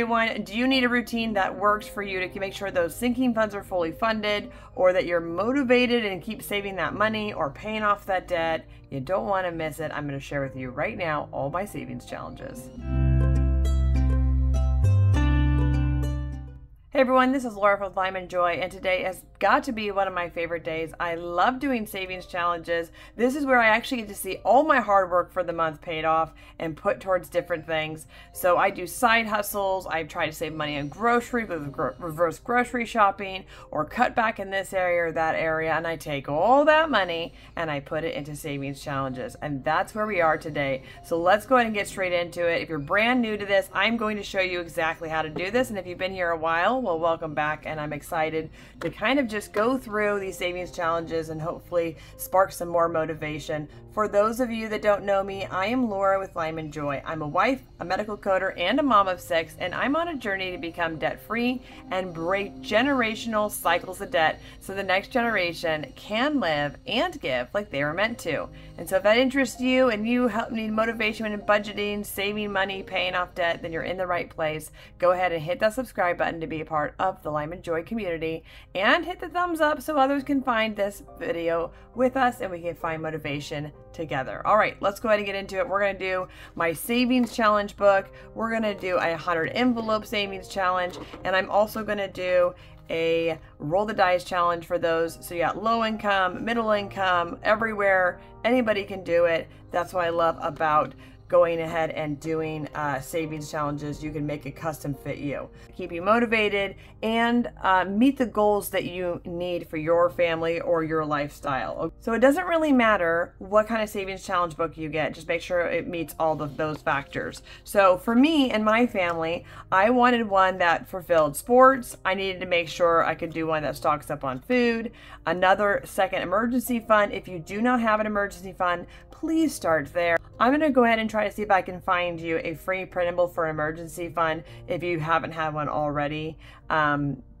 everyone, do you need a routine that works for you to make sure those sinking funds are fully funded, or that you're motivated and keep saving that money or paying off that debt? You don't want to miss it. I'm going to share with you right now all my savings challenges. Hey everyone, this is Laura with Lyman Joy, and today has got to be one of my favorite days. I love doing savings challenges. This is where I actually get to see all my hard work for the month paid off and put towards different things. So I do side hustles. I try to save money on groceries with reverse grocery shopping, or cut back in this area or that area, and I take all that money and I put it into savings challenges. And that's where we are today. So let's go ahead and get straight into it. If you're brand new to this, I'm going to show you exactly how to do this. And if you've been here a while, well, welcome back, and I'm excited to kind of just go through these savings challenges and hopefully spark some more motivation. For those of you that don't know me, I am Laura with Lyman Joy. I'm a wife, a medical coder, and a mom of 6, and I'm on a journey to become debt-free and break generational cycles of debt so the next generation can live and give like they were meant to. And so if that interests you and you need motivation in budgeting, saving money, paying off debt, then you're in the right place. Go ahead and hit that subscribe button to be a part of the Lyman Joy community, and hit the thumbs up so others can find this video with us and we can find motivation together. All right, let's go ahead and get into it. We're going to do my savings challenge book. We're going to do a 100 envelope savings challenge, and I'm also going to do a roll the dice challenge for those. So you got low income, middle income, everywhere, anybody can do it. That's what I love about going ahead and doing savings challenges. You can make it custom fit you, keep you motivated, and meet the goals that you need for your family or your lifestyle. So it doesn't really matter what kind of savings challenge book you get, just make sure it meets all of those factors. So for me and my family, I wanted one that fulfilled sports. I needed to make sure I could do one that stocks up on food, another second emergency fund. If you do not have an emergency fund, please start there. I'm gonna go ahead and try to see if I can find you a free printable for an emergency fund if you haven't had one already,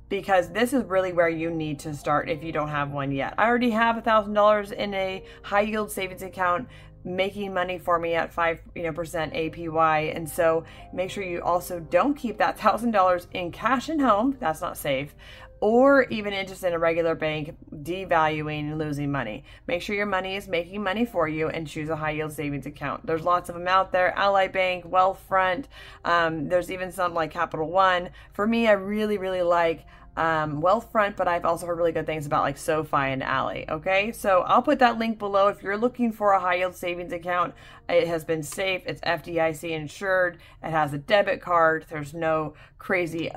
because this is really where you need to start if you don't have one yet. I already have $1,000 in a high yield savings account making money for me at 5% APY, and so make sure you also don't keep that $1,000 in cash in home. That's not safe, or even interest in a regular bank, devaluing and losing money. Make sure your money is making money for you and choose a high yield savings account. There's lots of them out there, Ally Bank, Wealthfront, there's even some like Capital One. For me, I really like Wealthfront, but I've also heard really good things about like SoFi and Ally. Okay, so I'll put that link below if you're looking for a high yield savings account. It has been safe, it's FDIC insured, it has a debit card, there's no crazy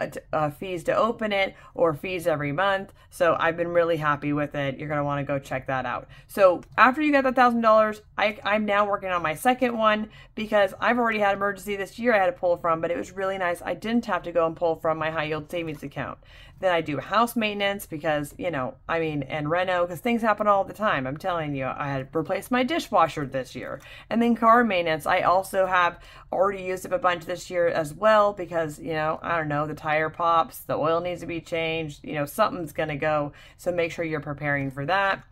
fees to open it or fees every month. So I've been really happy with it. You're gonna want to go check that out. So after you got that $1,000, I'm now working on my second one because I've already had emergency this year I had to pull from, but it was really nice. I didn't have to go and pull from my high yield savings account. Then I do house maintenance because, you know, I mean, and reno, because things happen all the time. I'm telling you, I had replaced my dishwasher this year. And then car maintenance, I also have already used up a bunch this year as well because, you know, I don't know, the tire pops, the oil needs to be changed, you know, something's gonna go. So make sure you're preparing for that.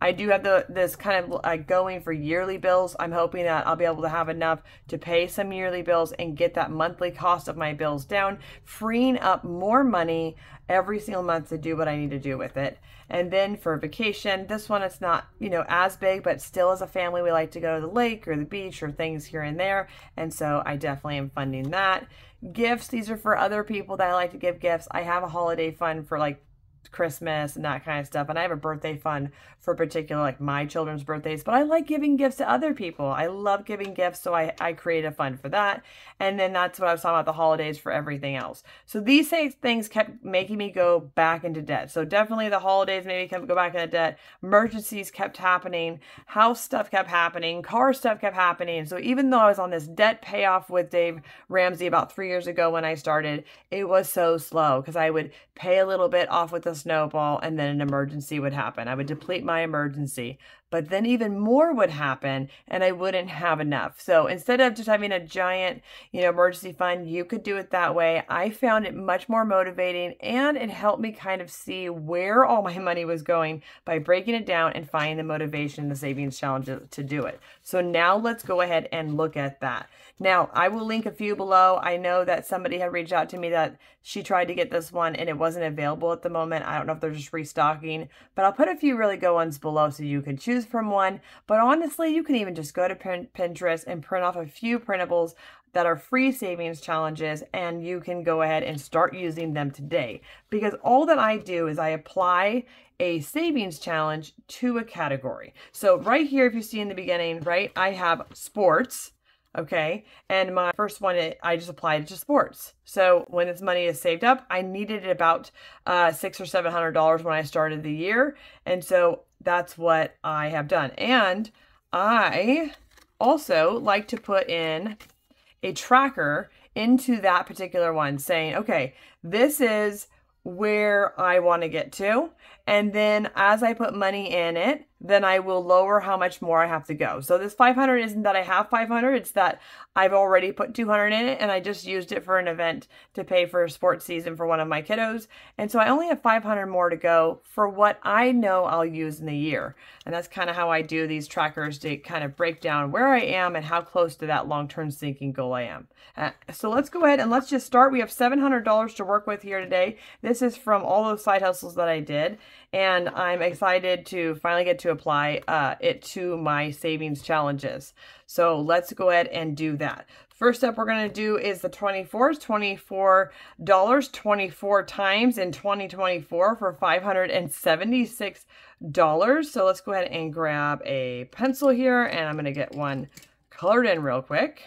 I do have this kind of going for yearly bills. I'm hoping that I'll be able to have enough to pay some yearly bills and get that monthly cost of my bills down, freeing up more money every single month to do what I need to do with it. And then for vacation, this one, it's not, you know, as big, but still as a family, we like to go to the lake or the beach or things here and there. And so I definitely am funding that. Gifts, these are for other people that I like to give gifts. I have a holiday fund for like Christmas and that kind of stuff, and I have a birthday fund for particular like my children's birthdays, but I like giving gifts to other people. I love giving gifts, so I create a fund for that. And then that's what I was talking about, the holidays for everything else. So these things kept making me go back into debt. So definitely the holidays maybe go back into debt, emergencies kept happening, house stuff kept happening, car stuff kept happening. So even though I was on this debt payoff with Dave Ramsey about 3 years ago when I started, it was so slow because I would pay a little bit off with the snowball, and then an emergency would happen. I would deplete my emergency. but then even more would happen and I wouldn't have enough. So instead of just having a giant, emergency fund, you could do it that way. I found it much more motivating, and it helped me kind of see where all my money was going by breaking it down and finding the motivation and the savings challenges to do it. So now let's go ahead and look at that. Now, I will link a few below. I know that somebody had reached out to me that she tried to get this one and it wasn't available at the moment. I don't know if they're just restocking, but I'll put a few really good ones below so you can choose from one. But honestly, you can even just go to Pinterest and print off a few printables that are free savings challenges, and you can go ahead and start using them today. Because all that I do is I apply a savings challenge to a category. So right here, if you see in the beginning, right, I have sports. Okay, and my first one, I just applied it to sports. So when this money is saved up, I needed about $600 or $700 when I started the year, and so that's what I have done. And I also like to put in a tracker into that particular one, saying, okay, this is where I want to get to, and then as I put money in it, then I will lower how much more I have to go. So this 500 isn't that I have 500, it's that I've already put 200 in it and I just used it for an event to pay for a sports season for one of my kiddos. And so I only have 500 more to go for what I know I'll use in the year. And that's kind of how I do these trackers to kind of break down where I am and how close to that long-term thinking goal I am. So let's go ahead and let's just start. We have $700 to work with here today. This is from all those side hustles that I did. And I'm excited to finally get to apply it to my savings challenges. So let's go ahead and do that. First up, we're going to do is the 24s, $24, 24 times in 2024 for $576. So let's go ahead and grab a pencil here, and I'm going to get one colored in real quick.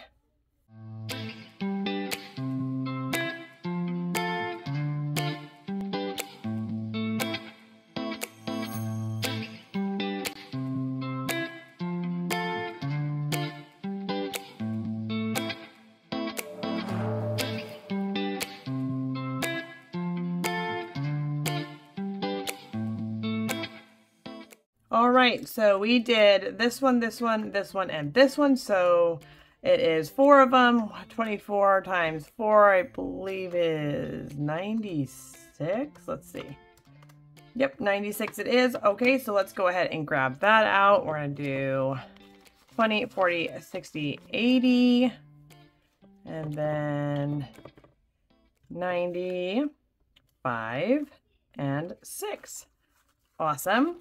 All right, so we did this one, this one, this one, and this one. So it is four of them. 24 times four, I believe, is 96. Let's see. Yep, 96 it is. Okay, so let's go ahead and grab that out. We're going to do 20, 40, 60, 80, and then 95 and 6. Awesome.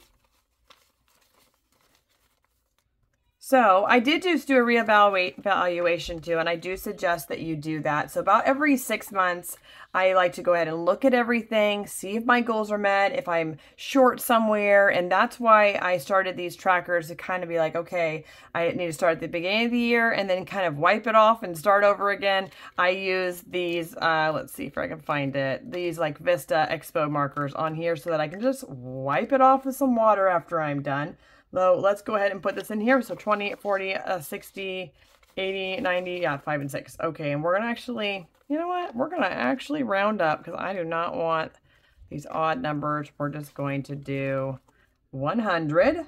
So I did just do a reevaluation too, and I do suggest that you do that. So about every 6 months, I like to go ahead and look at everything, see if my goals are met, if I'm short somewhere. And that's why I started these trackers to kind of be like, okay, I need to start at the beginning of the year and then kind of wipe it off and start over again. I use these, let's see if I can find it, these like Vista Expo markers on here so that I can just wipe it off with some water after I'm done. So let's go ahead and put this in here. So 20, 40, 60, 80, 90, yeah, 5 and 6. Okay, and we're going to actually, you know what? We're going to actually round up because I do not want these odd numbers. We're just going to do 100.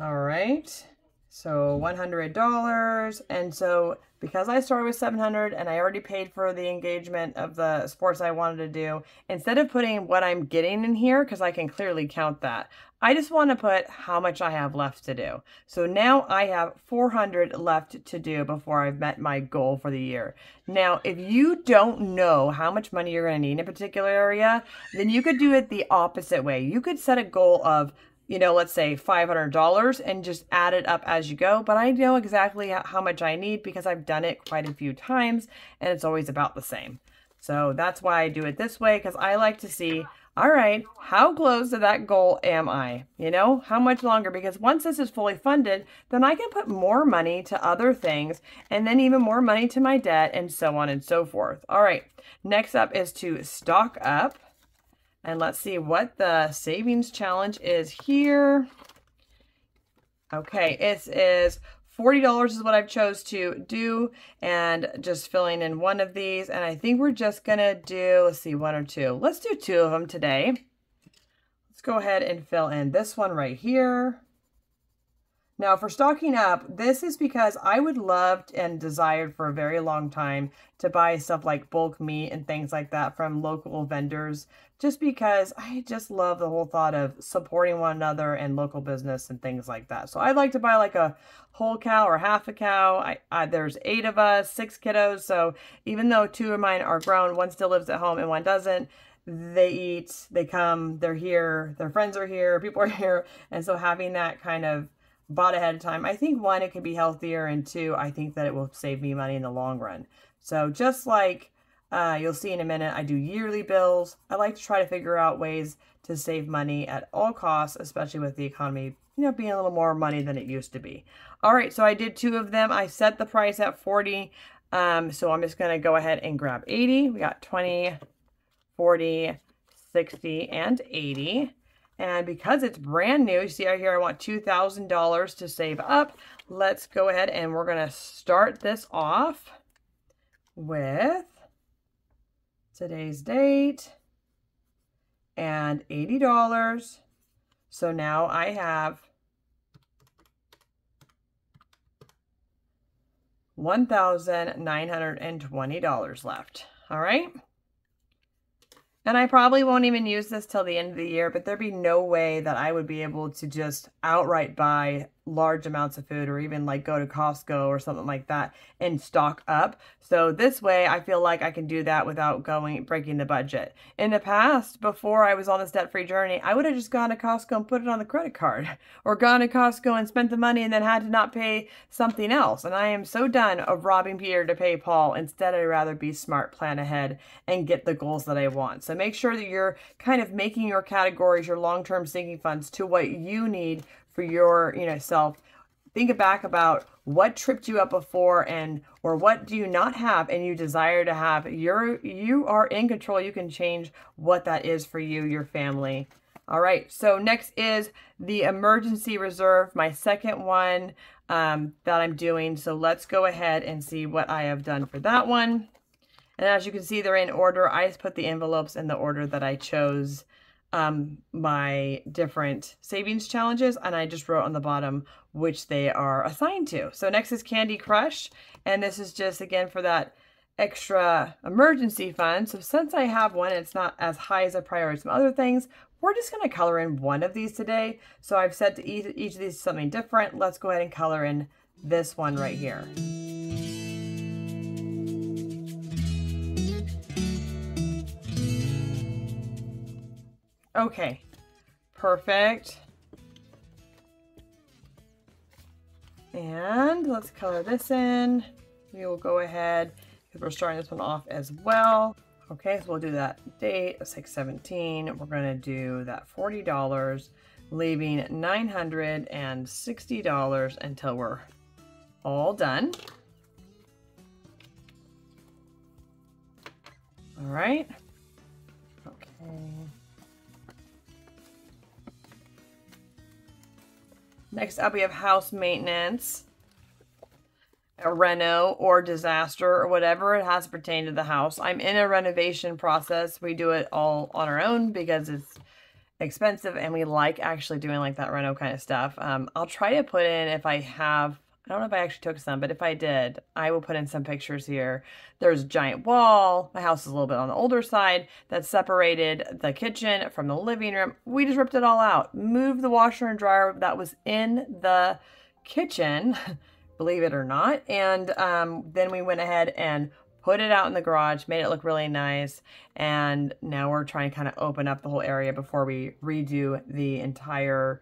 All right, so $100. And so because I started with 700 and I already paid for the engagement of the sports I wanted to do, instead of putting what I'm getting in here, because I can clearly count that, I just want to put how much I have left to do. So now I have 400 left to do before I've met my goal for the year. Now, if you don't know how much money you're going to need in a particular area, then you could do it the opposite way. You could set a goal of, let's say $500 and just add it up as you go. But I know exactly how much I need because I've done it quite a few times and it's always about the same. So that's why I do it this way, because I like to see, all right, how close to that goal am I? How much longer? Because once this is fully funded, then I can put more money to other things and then even more money to my debt and so on and so forth. All right, next up is to stock up. And let's see what the savings challenge is here. Okay, it is $40 is what I've chose to do, and just filling in one of these. And I think we're just gonna do, let's see, one or two. Let's do two of them today. Let's go ahead and fill in this one right here. Now for stocking up, this is because I would love and desired for a very long time to buy stuff like bulk meat and things like that from local vendors, just because I just love the whole thought of supporting one another and local business and things like that. So I'd like to buy like a whole cow or half a cow. There's 8 of us, 6 kiddos. So even though 2 of mine are grown, one still lives at home and one doesn't, they eat, they come, they're here, their friends are here, people are here. And so having that kind of bought ahead of time, I think 1, it can be healthier, and 2, I think that it will save me money in the long run. So just like you'll see in a minute, I do yearly bills. I like to try to figure out ways to save money at all costs, especially with the economy, you know, being a little more money than it used to be. All right, so I did 2 of them. I set the price at 40. So I'm just gonna go ahead and grab 80. We got 20, 40, 60, and 80. And because it's brand new, you see out here, I want $2,000 to save up. Let's go ahead and we're going to start this off with today's date and $80. So now I have $1,920 left. All right. And I probably won't even use this till the end of the year, but there'd be no way that I would be able to just outright buy large amounts of food or even like go to Costco or something like that and stock up. So this way I feel like I can do that without breaking the budget. In the past, before I was on this debt-free journey, I would have just gone to Costco and put it on the credit card, or gone to Costco and spent the money and then had to not pay something else. And I am so done of robbing Peter to pay Paul. Instead, I'd rather be smart, plan ahead, and get the goals that I want. So make sure that you're kind of making your categories, your long-term sinking funds to what you need for your, you know, self. Think back about what tripped you up before, and or what do you not have and you desire to have. You are in control. You can change what that is for you, your family. All right. So next is the emergency reserve, my second one that I'm doing. So let's go ahead and see what I have done for that one. And as you can see, they're in order. I just put the envelopes in the order that I chose my different savings challenges, and I just wrote on the bottom which they are assigned to. So next is Candy Crush, and this is just again for that extra emergency fund. So since I have one, it's not as high as a priority as some other things, we're just going to color in one of these today. So I've set to each of these something different. Let's go ahead and color in this one right here. Okay, perfect. And let's color this in. We will go ahead, because we're starting this one off as well. Okay, so we'll do that date of 6/17. We're gonna do that $40, leaving $960 until we're all done. All right, okay. Next up, we have house maintenance, a reno or disaster or whatever it has pertained to the house. I'm in a renovation process. We do it all on our own because it's expensive and we like actually doing like that reno kind of stuff. I'll try to put in if I have, I don't know if I actually took some, but if I did, I will put in some pictures here. There's a giant wall. My house is a little bit on the older side that separated the kitchen from the living room. We just ripped it all out. Moved the washer and dryer that was in the kitchen, believe it or not. And then we went ahead and put it out in the garage, made it look really nice. And now we're trying to kind of open up the whole area before we redo the entire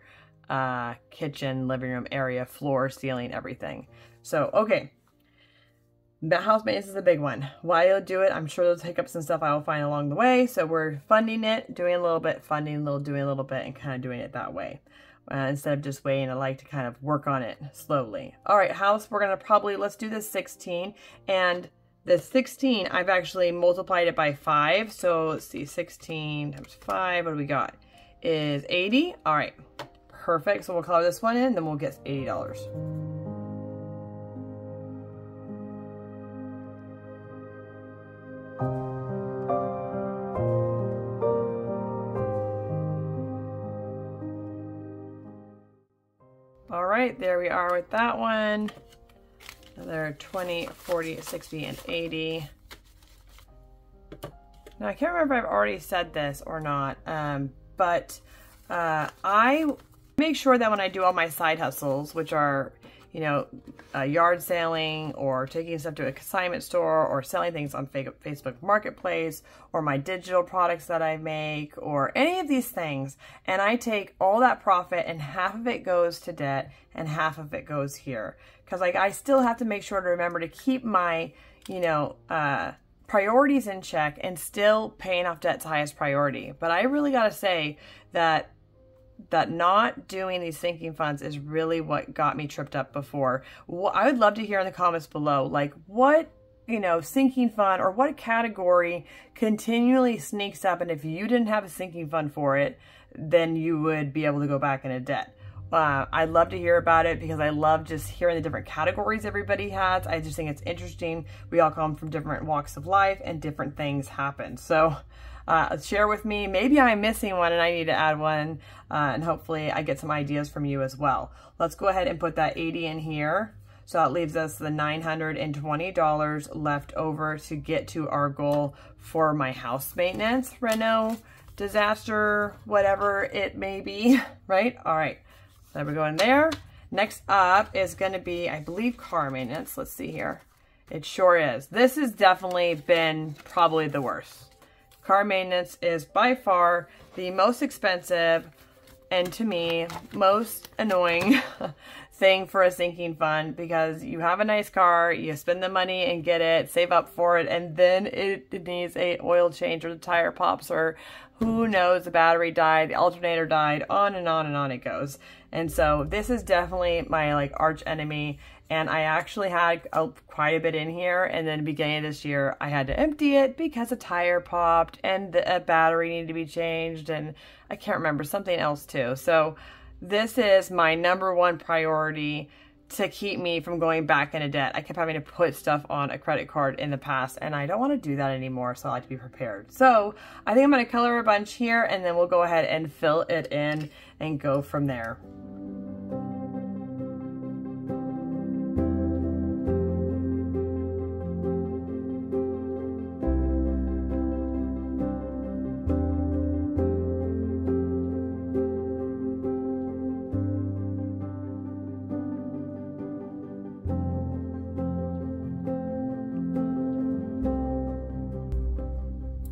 kitchen, living room area, floor, ceiling, everything. So, okay. The house maintenance is a big one. Why you'll do it, I'm sure they'll take up some stuff I will find along the way. So we're funding it, doing a little bit, funding a little, doing a little bit, and kind of doing it that way. Instead of just waiting, I like to kind of work on it slowly. All right, house, we're going to probably, let's do this 16. And the 16, I've actually multiplied it by 5. So let's see, 16 times 5, what do we got? Is 80. All right. Perfect. So we'll color this one in, then we'll get $80. right, there we are with that one. Another 20, 40, 60, and 80. Now, I can't remember if I've already said this or not, but I make sure that when I do all my side hustles, which are, you know, yard selling or taking stuff to a consignment store or selling things on Facebook Marketplace or my digital products that I make or any of these things, and I take all that profit and half of it goes to debt and half of it goes here. Because, like, I still have to make sure to remember to keep my, you know, priorities in check and still paying off debt's highest priority. But I really got to say that not doing these sinking funds is really what got me tripped up before. I would love to hear in the comments below, like, what, you know, sinking fund or what category continually sneaks up, and if you didn't have a sinking fund for it, then you would be able to go back into debt. I'd love to hear about it because I love just hearing the different categories everybody has. I just think it's interesting. We all come from different walks of life and different things happen. So share with me. Maybe I'm missing one and I need to add one, and hopefully I get some ideas from you as well. Let's go ahead and put that 80 in here. So that leaves us the $920 left over to get to our goal for my house maintenance, reno, disaster, whatever it may be, right? All right. There we go in there. Next up is going to be, I believe, car maintenance. Let's see here. It sure is. This has definitely been probably the worst. Car maintenance is by far the most expensive and, to me, most annoying thing for a sinking fund, because you have a nice car, you spend the money and get it, save up for it, and then it needs a oil change or the tire pops or who knows, the battery died, the alternator died, on and on and on it goes. And so this is definitely my, like, arch enemy, and I actually had quite a bit in here, and then beginning of this year I had to empty it because a tire popped and the battery needed to be changed, and I can't remember, something else too. So this is my number one priority to keep me from going back into debt. I kept having to put stuff on a credit card in the past, and I don't want to do that anymore, so I like to be prepared. So I think I'm going to color a bunch here, and then we'll go ahead and fill it in and go from there.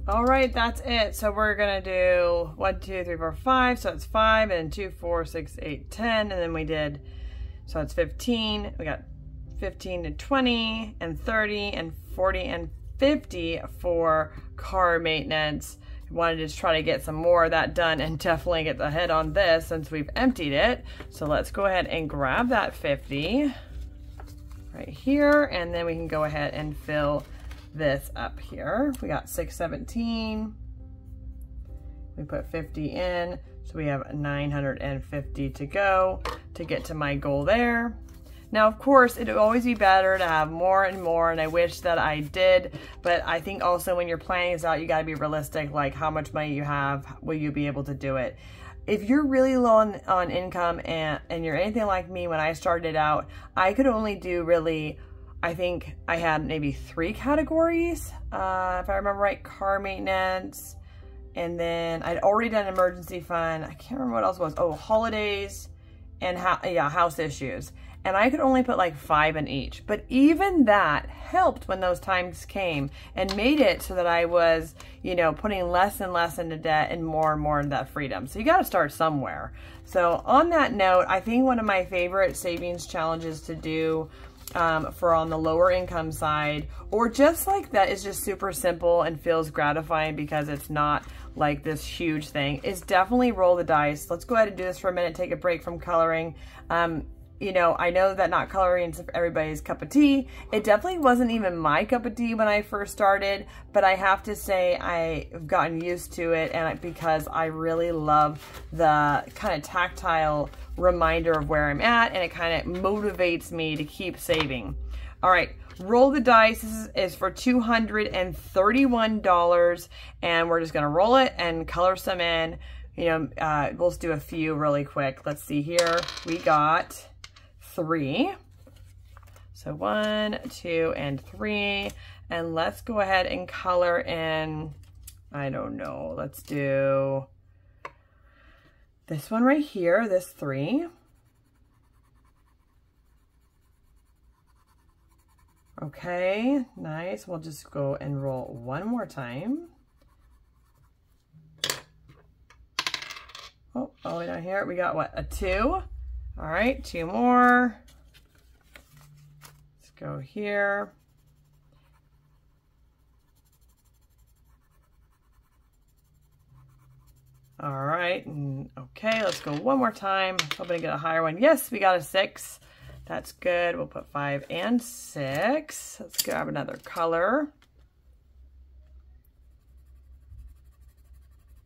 All right, that's it. So we're gonna do 1, 2, 3, 4, 5. So it's 5, and 2, 4, 6, 8, 10, and then we did. So it's 15. We got 15 to 20, and 30, and 40, and 50 for car maintenance. We wanted to just try to get some more of that done and definitely get the head on this since we've emptied it. So let's go ahead and grab that 50 right here, and then we can go ahead and fill this up here. We got 617. We put 50 in, so we have 950 to go to get to my goal there. Now, of course, it'd always be better to have more and more, and I wish that I did, but I think also when you're planning this out, you gotta be realistic, like how much money you have, will you be able to do it? If you're really low on income and you're anything like me, when I started out, I could only do really, I think I had maybe 3 categories, if I remember right, car maintenance, and then I'd already done emergency fund. I can't remember what else it was. Oh, holidays and house issues. And I could only put like 5 in each, but even that helped when those times came and made it so that I was, you know, putting less and less into debt and more into that freedom. So you got to start somewhere. So on that note, I think one of my favorite savings challenges to do for on the lower income side, or just like that, is just super simple and feels gratifying because it's not like this huge thing, is definitely roll the dice. Let's go ahead and do this for a minute, take a break from coloring. You know, I know that not coloring is everybody's cup of tea. It definitely wasn't even my cup of tea when I first started, but I have to say I've gotten used to it, and because I really love the kind of tactile reminder of where I'm at, and it kind of motivates me to keep saving. All right, roll the dice. This is for $231, and we're just gonna roll it and color some in. You know, we'll just do a few really quick. Let's see here. We got 3. So 1, 2, and 3. And let's go ahead and color in, I don't know, let's do this one right here, this 3. Okay, nice. We'll just go and roll one more time. Oh, all the way down here, we got what, a 2? All right, 2 more. Let's go here. All right, okay, let's go one more time. Hoping to get a higher one. Yes, we got a 6. That's good. We'll put 5 and 6. Let's grab another color.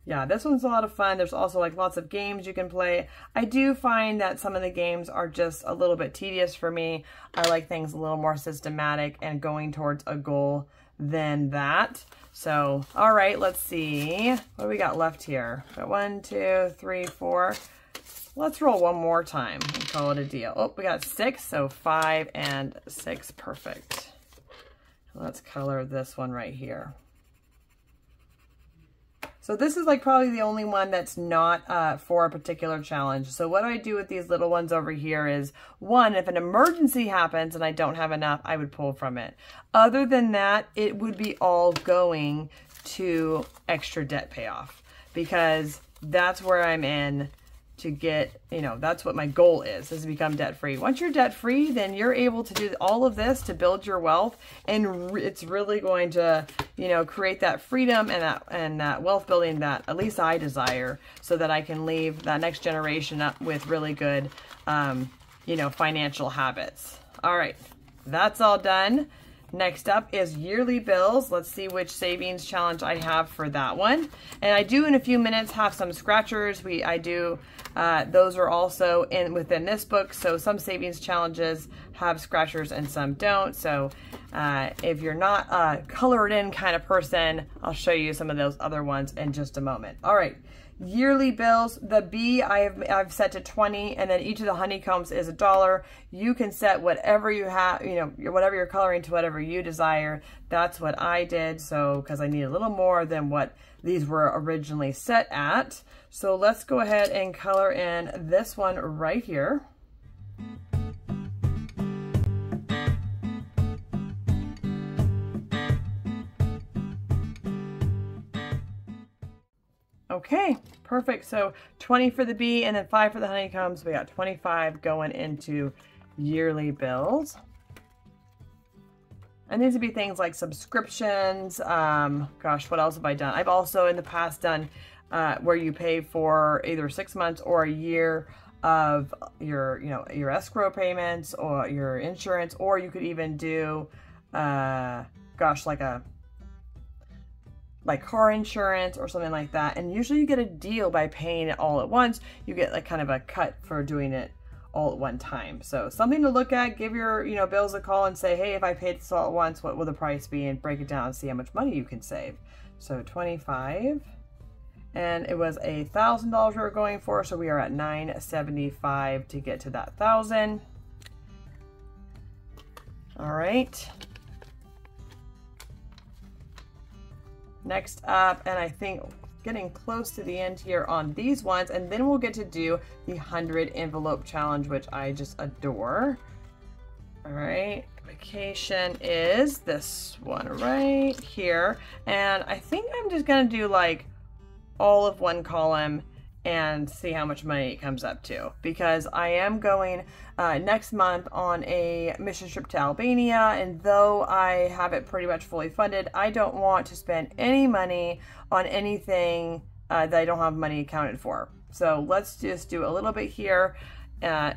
Yeah, this one's a lot of fun. There's also like lots of games you can play. I do find that some of the games are just a little bit tedious for me. I like things a little more systematic and going towards a goal than that. So, all right, let's see. What do we got left here? Got 1, 2, 3, 4. Let's roll one more time and call it a deal. Oh, we got 6, so 5 and 6, perfect. Let's color this one right here. So this is like probably the only one that's not for a particular challenge. So what do I do with these little ones over here is, one, if an emergency happens and I don't have enough, I would pull from it. Other than that, it would be all going to extra debt payoff because that's where I'm in to get, you know, that's what my goal is become debt-free. Once you're debt-free, then you're able to do all of this to build your wealth, and it's really going to, you know, create that freedom and that wealth building that at least I desire, so that I can leave that next generation up with really good, you know, financial habits. All right, that's all done. Next up is yearly bills. Let's see which savings challenge I have for that one. And I do in a few minutes have some scratchers. Those are also within this book. So some savings challenges have scratchers and some don't. So if you're not a colored in kind of person, I'll show you some of those other ones in just a moment. All right. Yearly bills, the B I've set to 20, and then each of the honeycombs is $1. You can set whatever you have, you know, whatever you're coloring to whatever you desire. That's what I did, so because I need a little more than what these were originally set at. So let's go ahead and color in this one right here. Okay, perfect. So 20 for the bee and then 5 for the honeycombs. We got 25 going into yearly bills. And these would be things like subscriptions. Gosh, what else have I done? I've also in the past done where you pay for either 6 months or a year of your, you know, your escrow payments or your insurance, or you could even do, gosh, like car insurance or something like that. And usually you get a deal by paying it all at once. You get like kind of a cut for doing it all at one time. So something to look at. Give your, you know, bills a call and say, hey, if I paid this all at once, what will the price be? And break it down and see how much money you can save. So 25, and it was $1,000 we were going for. So we are at 975 to get to that 1,000. All right. Next up, and I think getting close to the end here on these ones, and then we'll get to do the 100 envelope challenge, which I just adore. All right, vacation is this one right here, and I think I'm just gonna do like all of one column and see how much money it comes up to, because I am going next month on a mission trip to Albania, and though I have it pretty much fully funded, I don't want to spend any money on anything that I don't have money accounted for. So let's just do a little bit here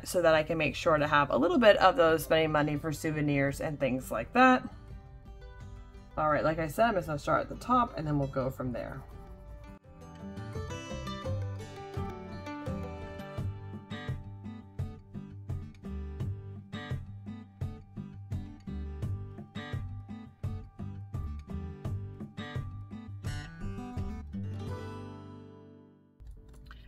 so that I can make sure to have a little bit of those spending money for souvenirs and things like that. All right, like I said, I'm just gonna start at the top and then we'll go from there.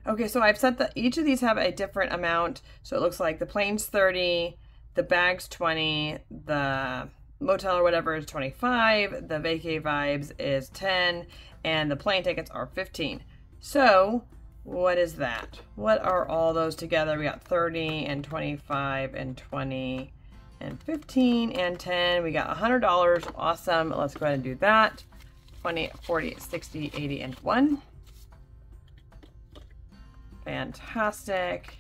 Okay, so I've set that each of these have a different amount. So it looks like the plane's 30, the bag's 20, the motel or whatever is 25, the vacay vibes is 10, and the plane tickets are 15. So what is that? What are all those together? We got 30 and 25 and 20 and 15 and 10. We got $100. Awesome. Let's go ahead and do that. 20, 40, 60, 80, and 1. Fantastic.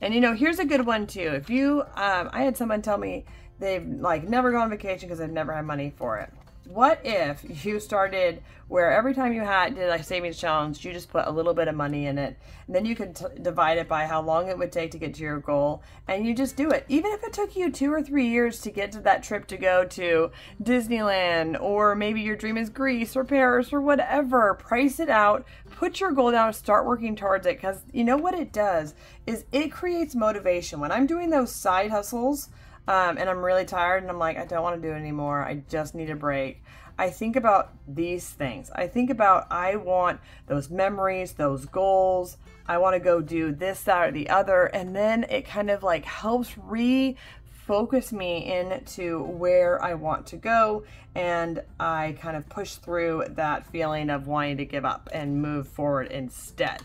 And you know, here's a good one too. If you, I had someone tell me they've like never gone on vacation because they've never had money for it. What if you started where every time you did a savings challenge, you just put a little bit of money in it, and then you could divide it by how long it would take to get to your goal, and you just do it. Even if it took you 2 or 3 years to get to that trip to go to Disneyland, or maybe your dream is Greece or Paris or whatever, price it out, put your goal down, start working towards it, because you know what it does is it creates motivation. When I'm doing those side hustles, and I'm really tired and I'm like, I don't want to do it anymore. I just need a break. I think about these things. I think about, I want those memories, those goals. I want to go do this, that, or the other. And then it kind of like helps refocus me into where I want to go. And I kind of push through that feeling of wanting to give up and move forward instead.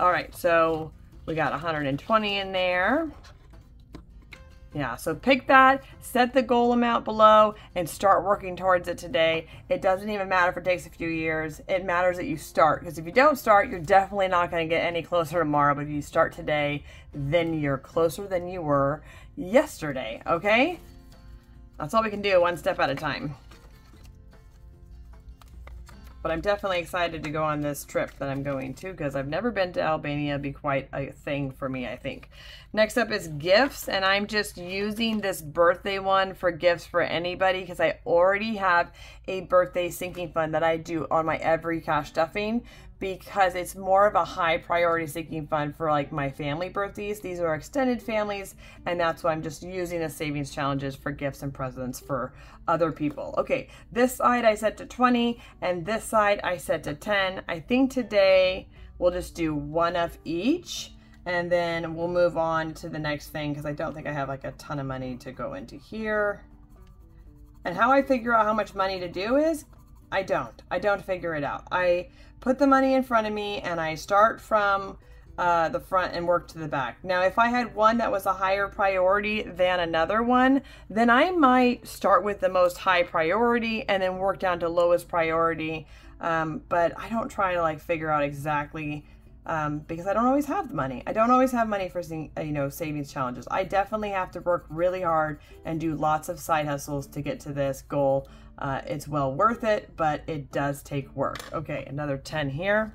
All right. So we got 120 in there. Yeah, so pick that, set the goal amount below, and start working towards it today. It doesn't even matter if it takes a few years. It matters that you start, because if you don't start, you're definitely not going to get any closer tomorrow. But if you start today, then you're closer than you were yesterday, okay? That's all we can do, one step at a time. But I'm definitely excited to go on this trip that I'm going to, because I've never been to Albania. It'd be quite a thing for me, I think. Next up is gifts, and I'm just using this birthday one for gifts for anybody, because I already have a birthday sinking fund that I do on my every cash stuffing, because it's more of a high priority sinking fund for like my family birthdays. These are extended families, and that's why I'm just using the savings challenges for gifts and presents for other people. Okay, this side I set to 20 and this side I set to 10. I think today we'll just do one of each, and then we'll move on to the next thing, because I don't think I have like a ton of money to go into here. And how I figure out how much money to do is I don't figure it out. I put the money in front of me and I start from the front and work to the back. Now, if I had one that was a higher priority than another one, then I might start with the most high priority and then work down to lowest priority. But I don't try to like figure out exactly, because I don't always have the money. I don't always have money for, you know, savings challenges. I definitely have to work really hard and do lots of side hustles to get to this goal. It's well worth it, but it does take work. Okay, another 10 here.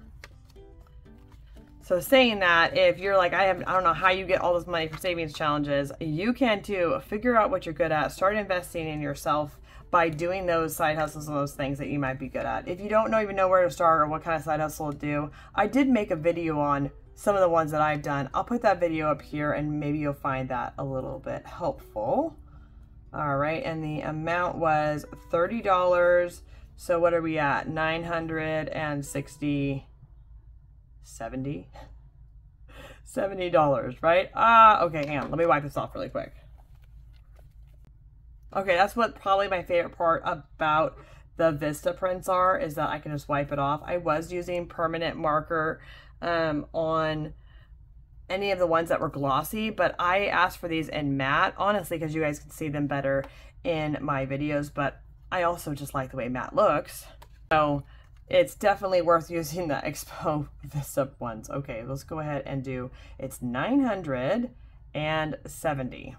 So saying that, if you're like, I don't know how you get all this money for savings challenges, you can too. Figure out what you're good at. Start investing in yourself by doing those side hustles and those things that you might be good at. If you don't even know where to start or what kind of side hustle to do, I did make a video on some of the ones that I've done. I'll put that video up here and maybe you'll find that a little bit helpful. All right, and the amount was $30. So what are we at? 960, $70, right? Okay, hang on, let me wipe this off really quick. Okay, that's what probably my favorite part about the Vista prints are, is that I can just wipe it off. I was using permanent marker on any of the ones that were glossy, but I asked for these in matte, honestly, because you guys can see them better in my videos, but I also just like the way matte looks. So it's definitely worth using the Expo Vista ones. Okay, let's go ahead and do, it's 970.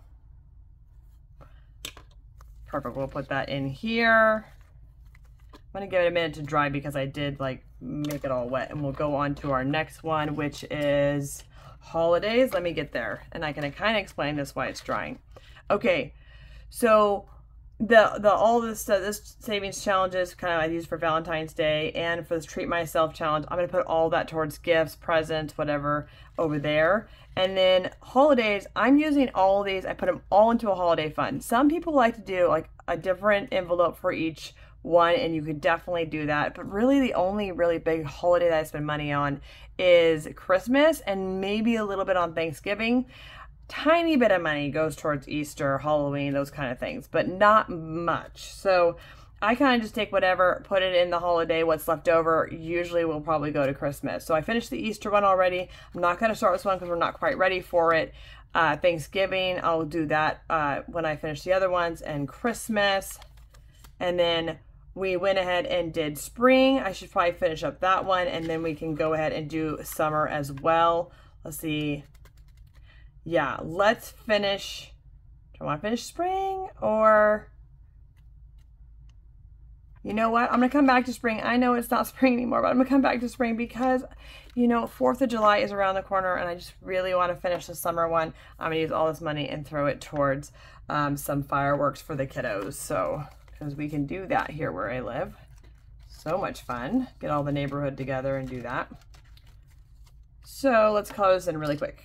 Perfect, we'll put that in here. I'm gonna give it a minute to dry because I did like make it all wet, and we'll go on to our next one, which is holidays. Let me get there and I can kind of explain this why it's drying. Okay, so all this stuff, this savings challenges kind of I use for Valentine's Day and for this treat myself challenge. I'm gonna put all that towards gifts, presents, whatever over there. And then holidays, I'm using all these, I put them all into a holiday fund. Some people like to do like a different envelope for each one, and you could definitely do that. But really the only really big holiday that I spend money on is Christmas, and maybe a little bit on Thanksgiving. Tiny bit of money goes towards Easter, Halloween, those kind of things, but not much. So I kind of just take whatever, put it in the holiday, what's left over usually will probably go to Christmas. So I finished the Easter one already. I'm not going to start this one because we're not quite ready for it. Thanksgiving, I'll do that when I finish the other ones, and Christmas. And then we went ahead and did spring. I should probably finish up that one, and then we can go ahead and do summer as well. Let's see. Yeah, let's finish. Do I want to finish spring, or you know what? I'm going to come back to spring. I know it's not spring anymore, but I'm going to come back to spring because, you know, 4th of July is around the corner, and I just really want to finish the summer one. I'm going to use all this money and throw it towards some fireworks for the kiddos. So, because we can do that here where I live. So much fun. Get all the neighborhood together and do that. So let's close in really quick.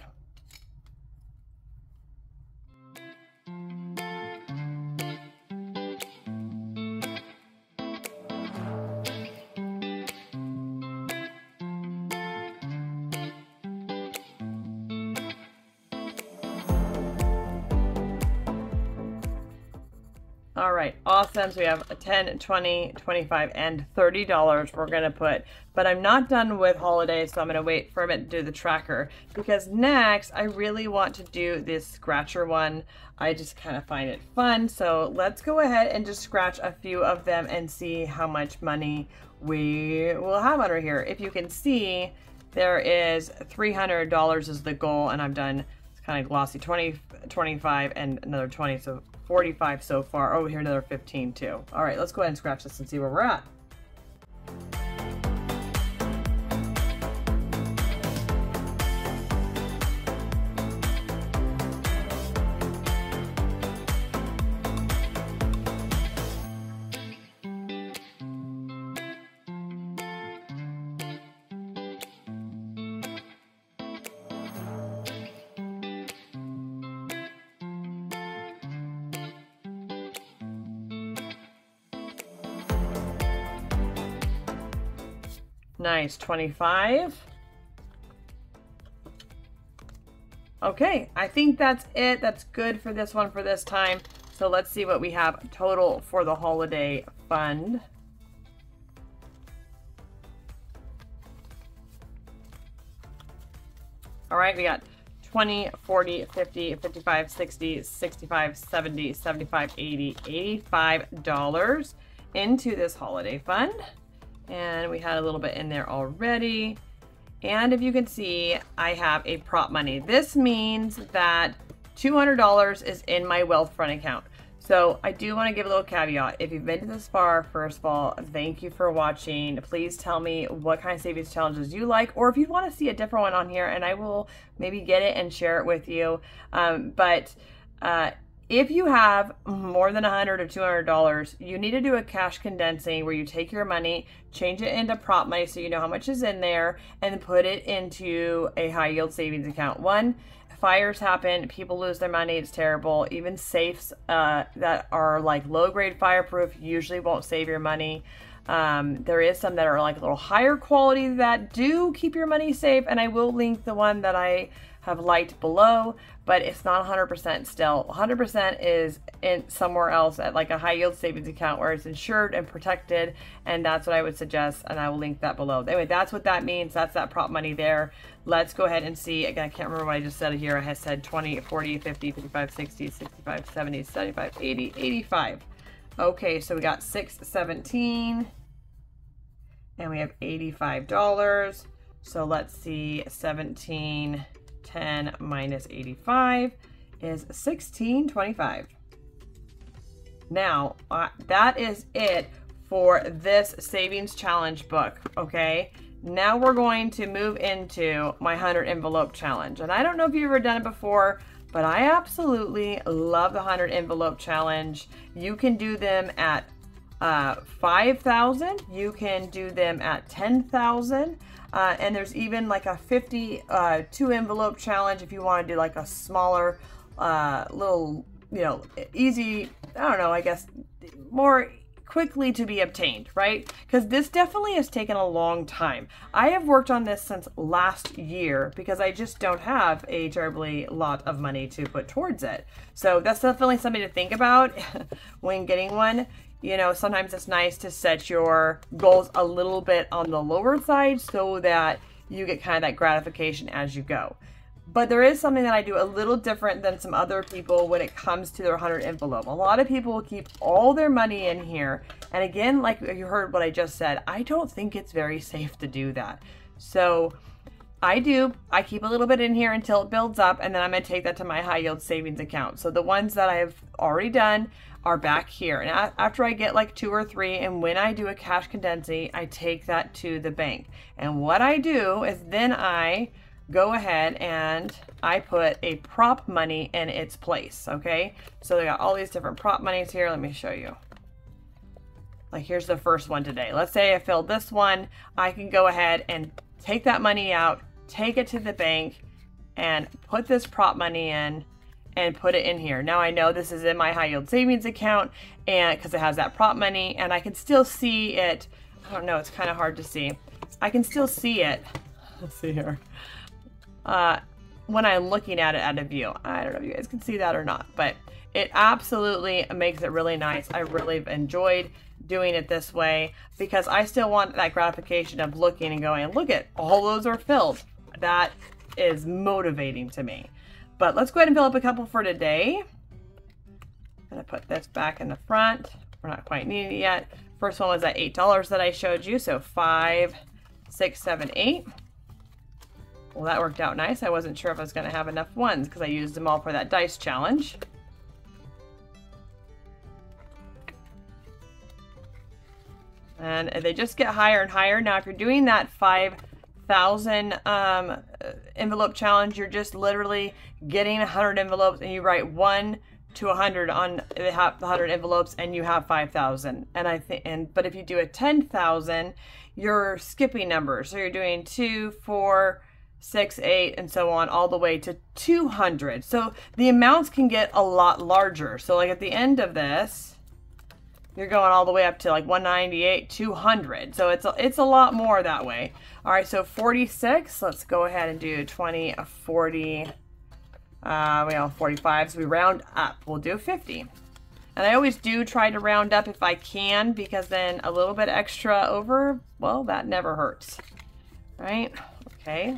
All right, awesome. So we have $10, $20, $25, and $30 we're going to put. But I'm not done with holidays, so I'm going to wait for a minute to do the tracker. Because next, I really want to do this scratcher one. I just kind of find it fun. So let's go ahead and just scratch a few of them and see how much money we will have under here. If you can see, there is $300 is the goal, and I've done kind of glossy 20, 25, and another 20. So 45 so far. Oh, here another 15 too. All right, let's go ahead and scratch this and see where we're at. Nice, 25. Okay, I think that's it. That's good for this one for this time. So let's see what we have total for the holiday fund. All right, we got 20, 40, 50, 55, 60, 65, 70, 75, 80, $85 into this holiday fund. And we had a little bit in there already. And if you can see, I have a prop money. This means that $200 is in my Wealthfront account. So I do want to give a little caveat. If you've been this far, first of all, thank you for watching. Please tell me what kind of savings challenges you like, or if you want to see a different one on here, and I will maybe get it and share it with you. If you have more than $100 or $200, you need to do a cash condensing where you take your money, change it into prop money so you know how much is in there, and put it into a high yield savings account. One, fires happen, people lose their money, it's terrible. Even safes that are like low grade fireproof usually won't save your money. There is some that are like a little higher quality that do keep your money safe, and I will link the one that I have liked below, but it's not 100% still. 100% is in somewhere else at like a high yield savings account where it's insured and protected, and that's what I would suggest, and I will link that below. Anyway, that's what that means. That's that prop money there. Let's go ahead and see. Again, I can't remember what I just said here. I had said 20, 40, 50, 55, 60, 65, 70, 75, 80, 85. Okay, so we got 617, and we have $85. So let's see, 17... 10 minus 85 is 1625. Now that is it for this savings challenge book. Okay, now we're going to move into my 100 envelope challenge, and I don't know if you've ever done it before, But I absolutely love the 100 envelope challenge. You can do them at 5,000. You can do them at 10,000. And there's even like a 52 envelope challenge if you want to do like a smaller little, you know, easy, I don't know, I guess more quickly to be obtained, right? Because this definitely has taken a long time. I have worked on this since last year because I just don't have a terribly lot of money to put towards it. So that's definitely something to think about when getting one. You know, sometimes it's nice to set your goals a little bit on the lower side so that you get kind of that gratification as you go. But there is something that I do a little different than some other people when it comes to their 100 envelope. A lot of people will keep all their money in here. And again, like you heard what I just said, I don't think it's very safe to do that. So I keep a little bit in here until it builds up, and then I'm going to take that to my high yield savings account. So the ones that I've already done are back here. And after I get like 2 or 3, and when I do a cash condensing, I take that to the bank. And what I do is then I go ahead and I put a prop money in its place, okay? So they got all these different prop monies here. Let me show you. Like here's the first one today. Let's say I filled this one. I can go ahead and take that money out, take it to the bank, and put this prop money in and put it in here. Now I know this is in my high yield savings account and because it has that prop money, and I can still see it. I don't know, it's kind of hard to see. I can still see it. Let's see here. When I'm looking at it out of view. I don't know if you guys can see that or not, but it absolutely makes it really nice. I really enjoyed doing it this way because I still want that gratification of looking and going, look at all those are filled. That is motivating to me. But let's go ahead and fill up a couple for today. I'm gonna put this back in the front. We're not quite needing it yet. First one was that $8 that I showed you. So 5, 6, 7, 8. Well, that worked out nice. I wasn't sure if I was going to have enough ones because I used them all for that dice challenge. And they just get higher and higher. Now, if you're doing that 5,000 envelope challenge, you're just literally getting 100 envelopes and you write 1 to 100 on the 100 envelopes and you have 5,000. And but if you do a 10,000, you're skipping numbers. So you're doing 2, 4, 6, 8, and so on, all the way to 200. So the amounts can get a lot larger. So like at the end of this, you're going all the way up to like 198, 200. So it's a lot more that way. All right, so 46, let's go ahead and do 20, 40, we have 45, so we round up. We'll do 50. And I always do try to round up if I can, because then a little bit extra over, well, that never hurts, right? Okay.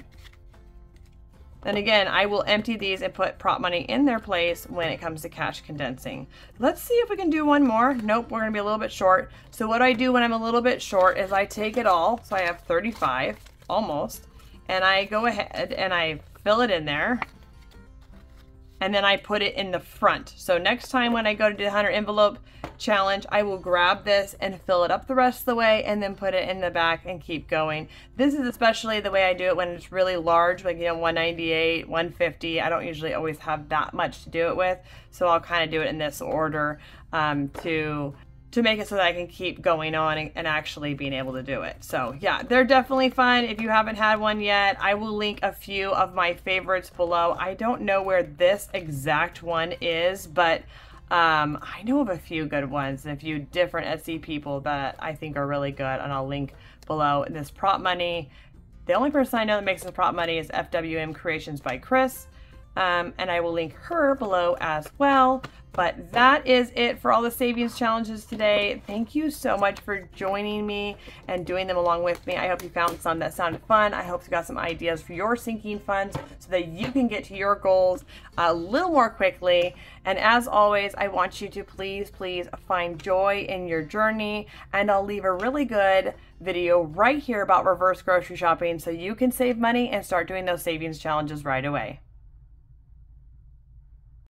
And again, I will empty these and put prop money in their place when it comes to cash condensing. Let's see if we can do one more. Nope, we're going to be a little bit short. So what I do when I'm a little bit short is I take it all. So I have 35, almost. And I go ahead and I fill it in there. And then I put it in the front. So next time when I go to do the 100 envelope challenge, I will grab this and fill it up the rest of the way and then put it in the back and keep going. This is especially the way I do it when it's really large, like, you know, 198, 150. I don't usually always have that much to do it with. So I'll kind of do it in this order to make it so that I can keep going on and actually being able to do it. So yeah, they're definitely fun. If you haven't had one yet, I will link a few of my favorites below. I don't know where this exact one is, but I know of a few good ones and a few different Etsy people that I think are really good, and I'll link below. This prop money, the only person I know that makes this prop money is FWM Creations by Chris. And I will link her below as well. But that is it for all the savings challenges today. Thank you so much for joining me and doing them along with me. I hope you found some that sounded fun. I hope you got some ideas for your sinking funds so that you can get to your goals a little more quickly. And as always, I want you to please, please find joy in your journey. And I'll leave a really good video right here about reverse grocery shopping so you can save money and start doing those savings challenges right away.